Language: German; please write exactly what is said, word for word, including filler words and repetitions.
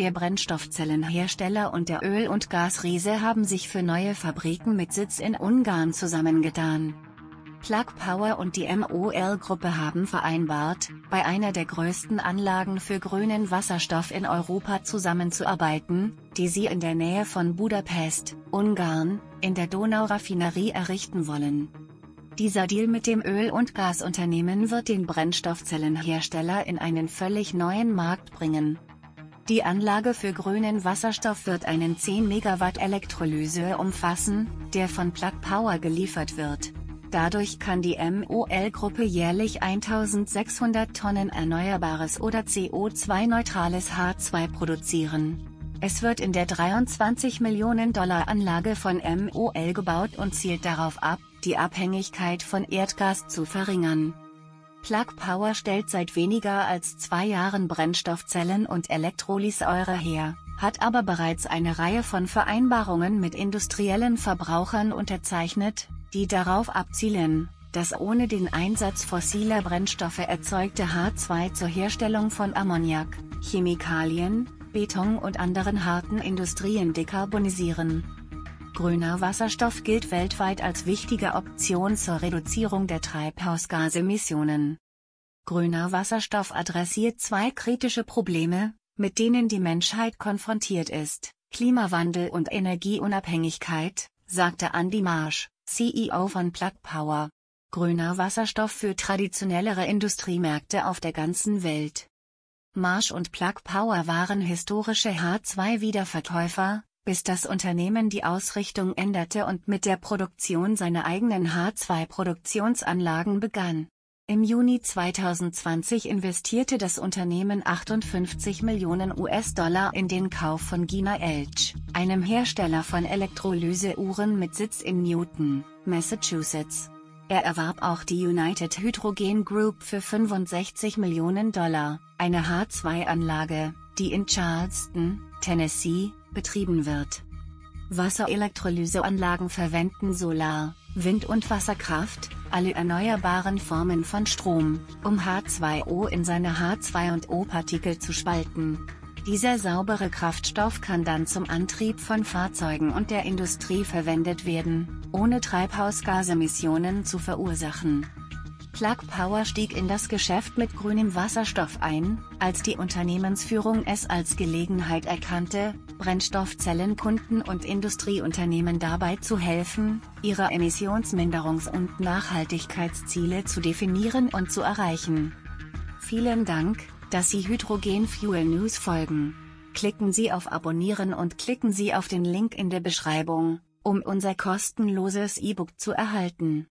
Der Brennstoffzellenhersteller und der Öl- und Gasriese haben sich für neue Fabriken mit Sitz in Ungarn zusammengetan. Plug Power und die M O L-Gruppe haben vereinbart, bei einer der größten Anlagen für grünen Wasserstoff in Europa zusammenzuarbeiten, die sie in der Nähe von Budapest, Ungarn, in der Donauraffinerie errichten wollen. Dieser Deal mit dem Öl- und Gasunternehmen wird den Brennstoffzellenhersteller in einen völlig neuen Markt bringen. Die Anlage für grünen Wasserstoff wird einen zehn Megawatt Elektrolyseur umfassen, der von Plug Power geliefert wird. Dadurch kann die M O L-Gruppe jährlich eintausendsechshundert Tonnen erneuerbares oder C O zwei neutrales H zwei produzieren. Es wird in der dreiundzwanzig Millionen Dollar Anlage von M O L gebaut und zielt darauf ab, die Abhängigkeit von Erdgas zu verringern. Plug Power stellt seit weniger als zwei Jahren Brennstoffzellen und Elektrolyseure her, hat aber bereits eine Reihe von Vereinbarungen mit industriellen Verbrauchern unterzeichnet, die darauf abzielen, das ohne den Einsatz fossiler Brennstoffe erzeugte H zwei zur Herstellung von Ammoniak, Chemikalien, Beton und anderen harten Industrien dekarbonisieren. Grüner Wasserstoff gilt weltweit als wichtige Option zur Reduzierung der Treibhausgasemissionen. Grüner Wasserstoff adressiert zwei kritische Probleme, mit denen die Menschheit konfrontiert ist: Klimawandel und Energieunabhängigkeit, sagte Andy Marsh, C E O von Plug Power. Grüner Wasserstoff für traditionellere Industriemärkte auf der ganzen Welt. Marsh und Plug Power waren historische H zwei Wiederverkäufer. Bis das Unternehmen die Ausrichtung änderte und mit der Produktion seiner eigenen H zwei Produktionsanlagen begann. Im Juni zweitausendzwanzig investierte das Unternehmen achtundfünfzig Millionen U S Dollar in den Kauf von Giner E L X, einem Hersteller von Elektrolyseuhren mit Sitz in Newton, Massachusetts. Er erwarb auch die United Hydrogen Group für fünfundsechzig Millionen Dollar, eine H zwei Anlage, die in Charleston, Tennessee, betrieben wird. Wasserelektrolyseanlagen verwenden Solar-, Wind- und Wasserkraft, alle erneuerbaren Formen von Strom, um H zwei O in seine H zwei und O-Partikel zu spalten. Dieser saubere Kraftstoff kann dann zum Antrieb von Fahrzeugen und der Industrie verwendet werden, ohne Treibhausgasemissionen zu verursachen. Plug Power stieg in das Geschäft mit grünem Wasserstoff ein, als die Unternehmensführung es als Gelegenheit erkannte, Brennstoffzellenkunden und Industrieunternehmen dabei zu helfen, ihre Emissionsminderungs- und Nachhaltigkeitsziele zu definieren und zu erreichen. Vielen Dank, dass Sie Hydrogen Fuel News folgen. Klicken Sie auf Abonnieren und klicken Sie auf den Link in der Beschreibung, um unser kostenloses E-Book zu erhalten.